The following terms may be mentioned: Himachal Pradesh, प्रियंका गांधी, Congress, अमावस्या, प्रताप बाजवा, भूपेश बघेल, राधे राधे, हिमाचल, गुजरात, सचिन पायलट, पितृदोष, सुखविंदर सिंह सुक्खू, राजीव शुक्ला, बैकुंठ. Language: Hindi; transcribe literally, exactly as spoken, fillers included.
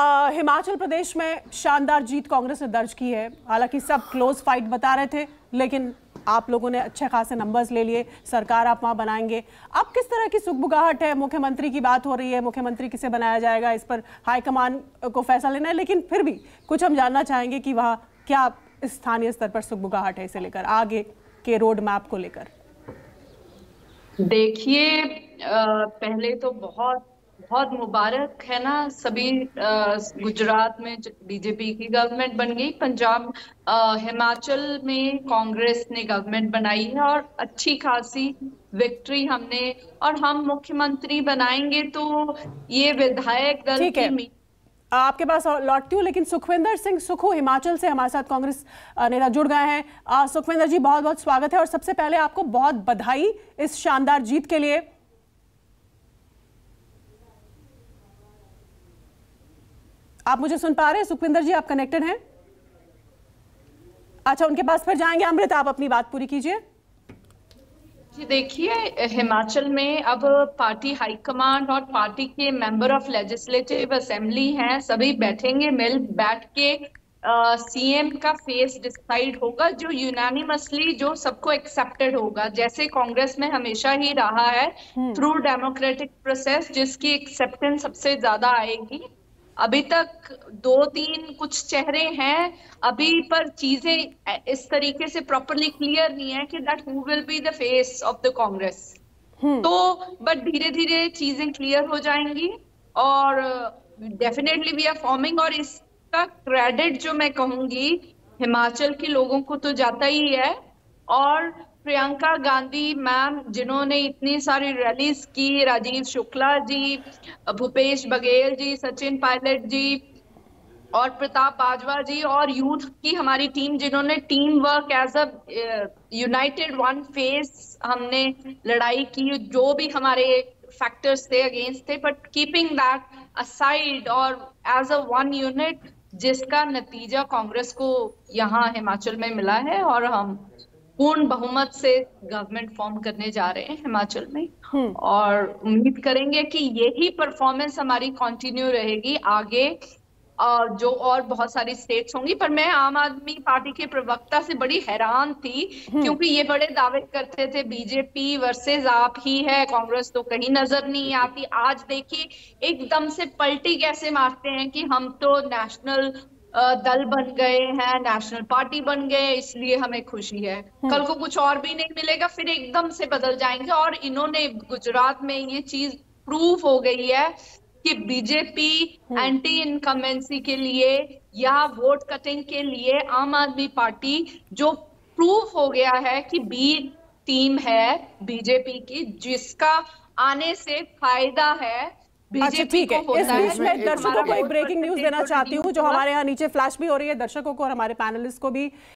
आ, हिमाचल प्रदेश में शानदार जीत कांग्रेस ने दर्ज की है। हालांकि सब क्लोज फाइट बता रहे थे, लेकिन आप लोगों ने अच्छे खासे नंबर्स ले लिए। सरकार आप वहाँ बनाएंगे। अब किस तरह की सुगबुगाहट है? मुख्यमंत्री की बात हो रही है, मुख्यमंत्री किसे बनाया जाएगा, इस पर हाईकमान को फैसला लेना है, लेकिन फिर भी कुछ हम जानना चाहेंगे कि वहाँ क्या स्थानीय स्तर पर सुगबुगाहट है इसे लेकर, आगे के रोड मैप को लेकर। देखिए, पहले तो बहुत बहुत मुबारक है ना सभी, गुजरात में बीजेपी की गवर्नमेंट बन गई, पंजाब हिमाचल में कांग्रेस ने गवर्नमेंट बनाई है और अच्छी खासी विक्ट्री हमने, और हम मुख्यमंत्री बनाएंगे। तो ये विधायक दल की मीटिंग आपके पास लौटती हूँ, लेकिन सुखविंदर सिंह सुक्खू हिमाचल से हमारे साथ कांग्रेस नेता जुड़ गए हैं। सुखविंदर जी, बहुत बहुत स्वागत है और सबसे पहले आपको बहुत बधाई इस शानदार जीत के लिए। आप मुझे सुन पा रहे हैं सुखविंदर जी? आप कनेक्टेड हैं? अच्छा, उनके पास फिर जाएंगे। अमृत, आप अपनी बात पूरी कीजिए। देखिए, हिमाचल में अब पार्टी हाईकमांड और पार्टी के मेंबर ऑफ लेजिस्लेटिव असेंबली हैं, सभी बैठेंगे, मिल बैठ के सीएम का फेस डिसाइड होगा, जो यूनानिमसली जो सबको एक्सेप्टेड होगा, जैसे कांग्रेस में हमेशा ही रहा है, थ्रू डेमोक्रेटिक प्रोसेस, जिसकी एक्सेप्टेंस सबसे ज्यादा आएगी। अभी तक दो तीन कुछ चेहरे हैं अभी, पर चीजें इस तरीके से प्रॉपरली क्लियर नहीं है कि that who will be the face of the Congress. तो बट धीरे धीरे चीजें क्लियर हो जाएंगी और डेफिनेटली वी आर फॉर्मिंग। और इसका क्रेडिट जो मैं कहूंगी हिमाचल के लोगों को तो जाता ही है, और प्रियंका गांधी मैम जिन्होंने इतनी सारी रैलीज की, राजीव शुक्ला जी, भूपेश बघेल जी, सचिन पायलट जी और प्रताप बाजवा जी, और यूथ की हमारी टीम जिन्होंने team work as a united one face हमने लड़ाई की, जो भी हमारे फैक्टर्स थे अगेंस्ट थे, बट कीपिंग दैट असाइड और एज अ वन यूनिट, जिसका नतीजा कांग्रेस को यहाँ हिमाचल में मिला है। और हम पूर्ण बहुमत से गवर्नमेंट फॉर्म करने जा रहे हैं हिमाचल में, और उम्मीद करेंगे कि यही परफॉर्मेंस हमारी कंटिन्यू रहेगी आगे, और जो और बहुत सारी स्टेट्स होंगी। पर मैं आम आदमी पार्टी के प्रवक्ता से बड़ी हैरान थी, क्योंकि ये बड़े दावे करते थे बीजेपी वर्सेस आप ही है, कांग्रेस तो कहीं नजर नहीं आती। आज देखिए एकदम से पलटी कैसे मारते हैं कि हम तो नेशनल दल बन गए हैं, नेशनल पार्टी बन गए, इसलिए हमें खुशी है, कल को कुछ और भी नहीं मिलेगा, फिर एकदम से बदल जाएंगे। और इन्होंने गुजरात में ये चीज प्रूफ हो गई है कि बीजेपी एंटी इनकम्बेंसी के लिए या वोट कटिंग के लिए आम आदमी पार्टी, जो प्रूफ हो गया है कि बी टीम है बीजेपी की, जिसका आने से फायदा है। अच्छा, ठीक है, इस बीच में दर्शकों को एक ब्रेकिंग न्यूज देना चाहती हूँ, जो हमारे यहाँ नीचे फ्लैश भी हो रही है, दर्शकों को और हमारे पैनलिस्ट को भी।